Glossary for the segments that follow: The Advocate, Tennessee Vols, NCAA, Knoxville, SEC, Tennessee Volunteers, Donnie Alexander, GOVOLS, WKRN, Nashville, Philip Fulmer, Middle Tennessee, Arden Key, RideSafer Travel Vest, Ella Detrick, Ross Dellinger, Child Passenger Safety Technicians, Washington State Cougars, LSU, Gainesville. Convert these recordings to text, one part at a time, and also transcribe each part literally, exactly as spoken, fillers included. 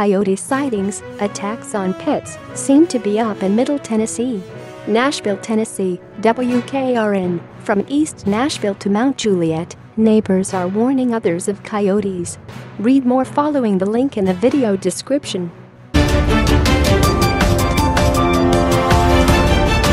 coyote sightings, attacks on pets, seem to be up in Middle Tennessee. Nashville, Tennessee, W K R N, from East Nashville to Mount Juliet, neighbors are warning others of coyotes. Read more following the link in the video description.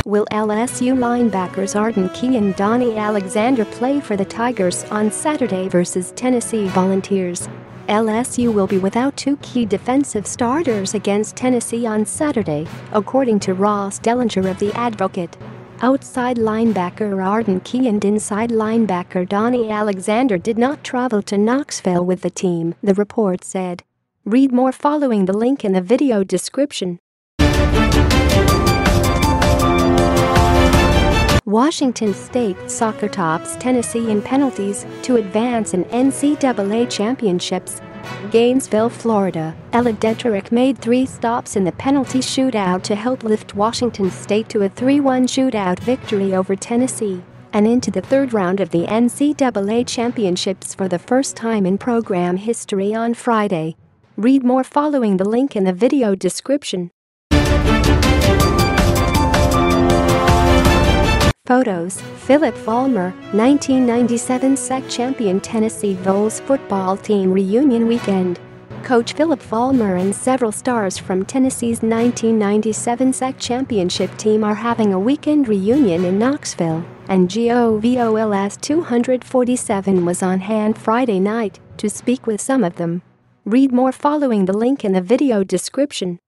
Will L S U linebackers Arden Key and Donnie Alexander play for the Tigers on Saturday versus Tennessee Volunteers? L S U will be without two key defensive starters against Tennessee on Saturday, according to Ross Dellinger of The Advocate. Outside linebacker Arden Key and inside linebacker Donnie Alexander did not travel to Knoxville with the team, the report said. Read more following the link in the video description. Washington State soccer tops Tennessee in penalties to advance in N C double A championships. Gainesville, Florida, Ella Detrick made three stops in the penalty shootout to help lift Washington State to a three one shootout victory over Tennessee and into the third round of the N C double A championships for the first time in program history on Friday. Read more following the link in the video description. Photos, Philip Fulmer, nineteen ninety-seven S E C champion Tennessee Vols football team reunion weekend. Coach Philip Fulmer and several stars from Tennessee's nineteen ninety-seven S E C championship team are having a weekend reunion in Knoxville, and G O V O L S two forty-seven was on hand Friday night to speak with some of them. Read more following the link in the video description.